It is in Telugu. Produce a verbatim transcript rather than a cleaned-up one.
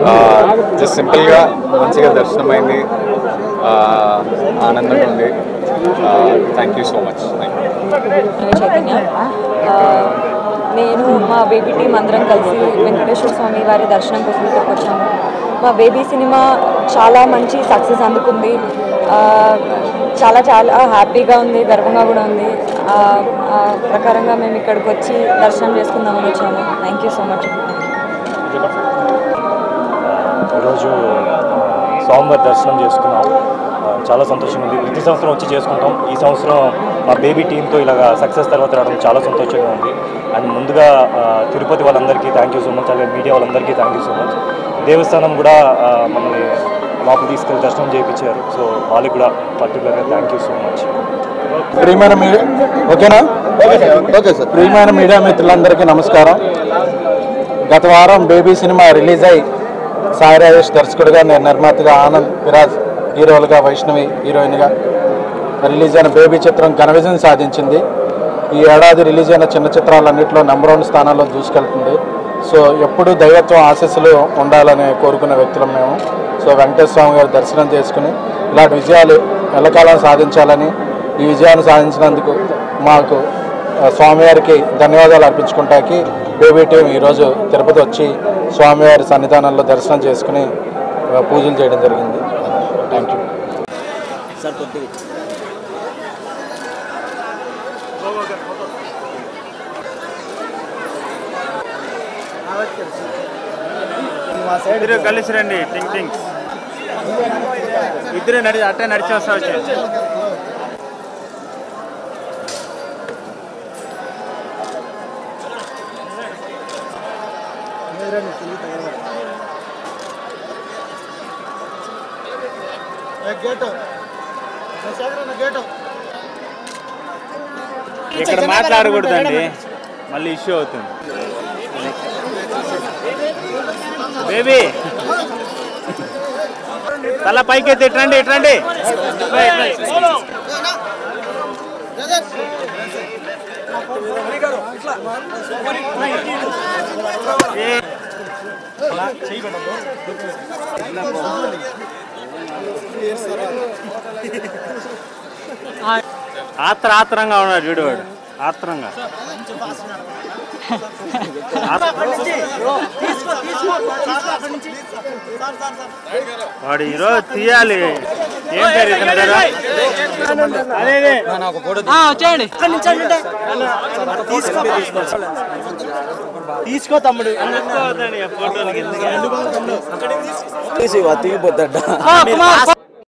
जस्ट सिंपल गा मंचिगा दर्शनम अयिंदी आनंदम उंदी thank you so much thank you నేను మా బేబీ టీం అందరం కలిసి వెంకటేశ్వర స్వామి వారి దర్శనం కోసం ఇక్కడికి వచ్చాము. మా బేబీ సినిమా చాలా మంచి సక్సెస్ అందుకుంది. చాలా చాలా హ్యాపీగా ఉంది, గర్వంగా కూడా ఉంది. ఆ ప్రకారంగా మేము ఇక్కడికి వచ్చి దర్శనం చేసుకుందామని వచ్చాము. Thank you so much. ఈరోజు స్వామివారి దర్శనం చేసుకున్నాము, చాలా సంతోషంగా ఉంది. ప్రతి సంవత్సరం వచ్చి చేసుకుంటాం. ఈ సంవత్సరం మా బేబీ టీంతో ఇలాగా సక్సెస్ తర్వాత రావడం చాలా సంతోషంగా ఉంది. అండ్ ముందుగా తిరుపతి వాళ్ళందరికీ థ్యాంక్ యూ సో మచ్, అలాగే మీడియా వాళ్ళందరికీ థ్యాంక్ యూ సో మచ్. దేవస్థానం కూడా మమ్మల్ని మాకు తీసుకెళ్ళి దర్శనం చేయించారు, సో వాళ్ళకి కూడా పర్టికులర్గా థ్యాంక్ యూ సో మచ్. ప్రియమైన మీడియా ఓకేనా ఓకే సార్ ప్రియమైన మీడియా మిత్రులందరికీ నమస్కారం. గత వారం బేబీ సినిమా రిలీజ్ అయ్యి సాయి రాజేష్ దర్శకుడిగా, నేను నిర్మాతగా, ఆనంద్ విరాజ్ హీరోలుగా, వైష్ణవి హీరోయిన్గా రిలీజ్ అయిన బేబీ చిత్రం ఘన విజయం సాధించింది. ఈ ఏడాది రిలీజ్ అయిన చిన్న చిత్రాలన్నింటిలో నెంబర్ వన్ స్థానాల్లో దూసుకెళ్తుంది. సో ఎప్పుడు దైవత్వం ఆశీస్సులు ఉండాలని కోరుకున్న వ్యక్తులం మేము. సో వెంకటేశ్వర స్వామి గారి దర్శనం చేసుకుని ఇలాంటి విజయాలు ఎల్లకాలం సాధించాలని, ఈ విజయాన్ని సాధించినందుకు మాకు స్వామివారికి ధన్యవాదాలు అర్పించుకుంటాకి బేబీ టీం ఈరోజు తిరుపతి వచ్చి స్వామివారి సన్నిధానంలో దర్శనం చేసుకుని పూజలు చేయడం జరిగింది. Thank you sir. ఇద్దరు కలిసి రండి, టింగ్ టింగ్ ఇద్దరు నడి అట్టే నడిచి వస్తా వచ్చారు. ఇక్కడ మాట్లాడకూడదండి, మళ్ళీ ఇష్యూ అవుతుంది. బేబీ తల పైకైతే ఇట్రండి ఇట్రండి ఆత్ర ఆత్రంగా ఉన్నాడు వీడివాడు ఆత్రంగా. వాడు ఈరోజు తీయాలి. ఏం పేరు తీసుకో తమ్ముడు తీసిపోద్దా?